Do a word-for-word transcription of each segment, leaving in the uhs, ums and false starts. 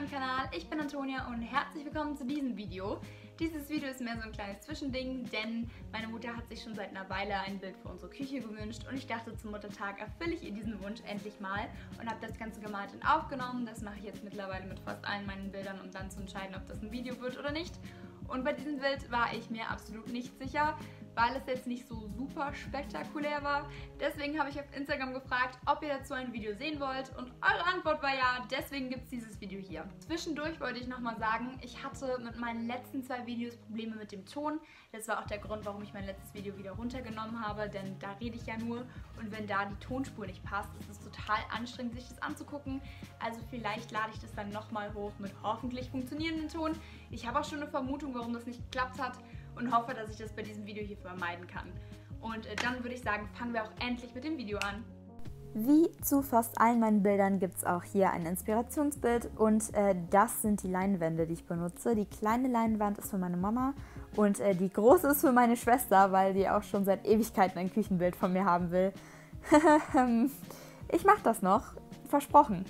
meinem Kanal, ich bin Antonia und herzlich willkommen zu diesem Video. Dieses Video ist mehr so ein kleines Zwischending, denn meine Mutter hat sich schon seit einer Weile ein Bild für unsere Küche gewünscht und ich dachte, zum Muttertag erfülle ich ihr diesen Wunsch endlich mal und habe das Ganze gemalt und aufgenommen. Das mache ich jetzt mittlerweile mit fast allen meinen Bildern, um dann zu entscheiden, ob das ein Video wird oder nicht. Und bei diesem Bild war ich mir absolut nicht sicher, weil es jetzt nicht so super spektakulär war. Deswegen habe ich auf Instagram gefragt, ob ihr dazu ein Video sehen wollt, und eure Antwort war ja, deswegen gibt es dieses Video hier. Zwischendurch wollte ich nochmal sagen, ich hatte mit meinen letzten zwei Videos Probleme mit dem Ton. Das war auch der Grund, warum ich mein letztes Video wieder runtergenommen habe, denn da rede ich ja nur, und wenn da die Tonspur nicht passt, ist es total anstrengend, sich das anzugucken. Also vielleicht lade ich das dann nochmal hoch mit hoffentlich funktionierendem Ton. Ich habe auch schon eine Vermutung, warum das nicht geklappt hat, und hoffe, dass ich das bei diesem Video hier vermeiden kann. Und dann würde ich sagen, fangen wir auch endlich mit dem Video an. Wie zu fast allen meinen Bildern gibt es auch hier ein Inspirationsbild, und äh, das sind die Leinwände, die ich benutze. Die kleine Leinwand ist für meine Mama und äh, die große ist für meine Schwester, weil die auch schon seit Ewigkeiten ein Küchenbild von mir haben will. Ich mache das noch, versprochen.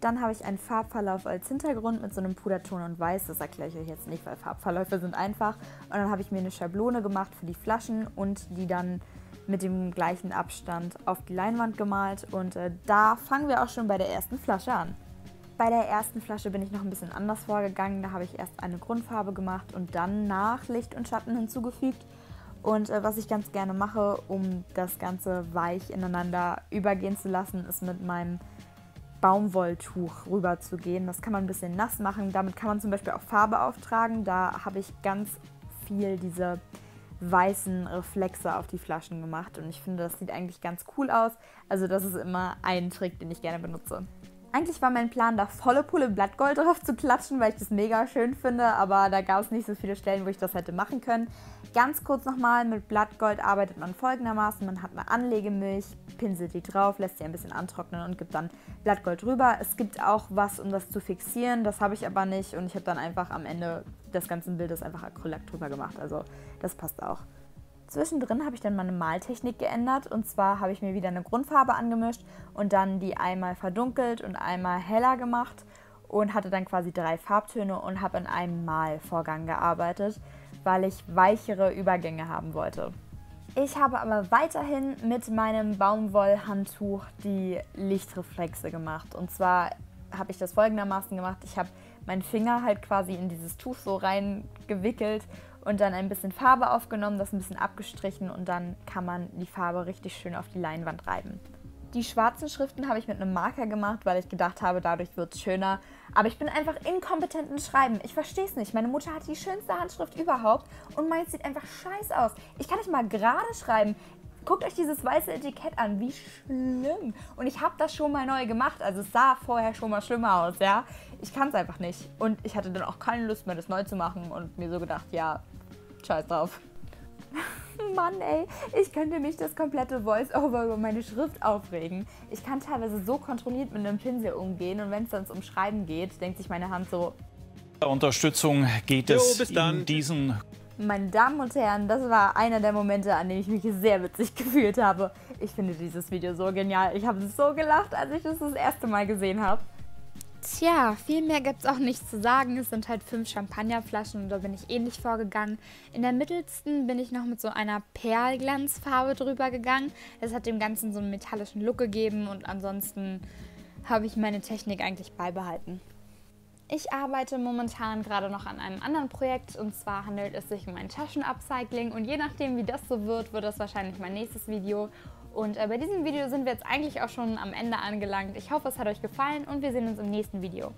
Dann habe ich einen Farbverlauf als Hintergrund mit so einem Puderton und Weiß. Das erkläre ich euch jetzt nicht, weil Farbverläufe sind einfach. Und dann habe ich mir eine Schablone gemacht für die Flaschen und die dann mit dem gleichen Abstand auf die Leinwand gemalt. Und äh, da fangen wir auch schon bei der ersten Flasche an. Bei der ersten Flasche bin ich noch ein bisschen anders vorgegangen. Da habe ich erst eine Grundfarbe gemacht und dann nach Licht und Schatten hinzugefügt. Und äh, was ich ganz gerne mache, um das Ganze weich ineinander übergehen zu lassen, ist mit meinem Baumwolltuch rüber zu gehen. Das kann man ein bisschen nass machen. Damit kann man zum Beispiel auch Farbe auftragen. Da habe ich ganz viel diese weißen Reflexe auf die Flaschen gemacht und ich finde, das sieht eigentlich ganz cool aus. Also das ist immer ein Trick, den ich gerne benutze. Eigentlich war mein Plan, da volle Pulle Blattgold drauf zu klatschen, weil ich das mega schön finde, aber da gab es nicht so viele Stellen, wo ich das hätte machen können. Ganz kurz nochmal, mit Blattgold arbeitet man folgendermaßen: Man hat eine Anlegemilch, pinselt die drauf, lässt sie ein bisschen antrocknen und gibt dann Blattgold drüber. Es gibt auch was, um das zu fixieren, das habe ich aber nicht, und ich habe dann einfach am Ende des ganzen Bildes einfach Acrylack drüber gemacht, also das passt auch. Zwischendrin habe ich dann meine Maltechnik geändert, und zwar habe ich mir wieder eine Grundfarbe angemischt und dann die einmal verdunkelt und einmal heller gemacht und hatte dann quasi drei Farbtöne und habe in einem Malvorgang gearbeitet, weil ich weichere Übergänge haben wollte. Ich habe aber weiterhin mit meinem Baumwollhandtuch die Lichtreflexe gemacht, und zwar habe ich das folgendermaßen gemacht: Ich habe meinen Finger halt quasi in dieses Tuch so reingewickelt und dann ein bisschen Farbe aufgenommen, das ein bisschen abgestrichen, und dann kann man die Farbe richtig schön auf die Leinwand reiben. Die schwarzen Schriften habe ich mit einem Marker gemacht, weil ich gedacht habe, dadurch wird es schöner. Aber ich bin einfach inkompetent im Schreiben. Ich verstehe es nicht. Meine Mutter hat die schönste Handschrift überhaupt und meins sieht einfach scheiße aus. Ich kann nicht mal gerade schreiben. Guckt euch dieses weiße Etikett an, wie schlimm. Und ich habe das schon mal neu gemacht, also es sah vorher schon mal schlimmer aus, ja. Ich kann es einfach nicht. Und ich hatte dann auch keine Lust mehr, das neu zu machen und mir so gedacht, ja, scheiß drauf. Mann ey, ich könnte mich das komplette Voice-Over über meine Schrift aufregen. Ich kann teilweise so kontrolliert mit einem Pinsel umgehen, und wenn es dann um Schreiben geht, denkt sich meine Hand so: Unterstützung geht es in diesen... Meine Damen und Herren, das war einer der Momente, an dem ich mich sehr witzig gefühlt habe. Ich finde dieses Video so genial. Ich habe so gelacht, als ich das das erste Mal gesehen habe. Tja, viel mehr gibt es auch nicht zu sagen. Es sind halt fünf Champagnerflaschen, und da bin ich ähnlich vorgegangen. In der mittelsten bin ich noch mit so einer Perlglanzfarbe drüber gegangen. Das hat dem Ganzen so einen metallischen Look gegeben, und ansonsten habe ich meine Technik eigentlich beibehalten. Ich arbeite momentan gerade noch an einem anderen Projekt, und zwar handelt es sich um ein Taschenupcycling, und je nachdem, wie das so wird, wird das wahrscheinlich mein nächstes Video. Und äh, bei diesem Video sind wir jetzt eigentlich auch schon am Ende angelangt. Ich hoffe, es hat euch gefallen, und wir sehen uns im nächsten Video.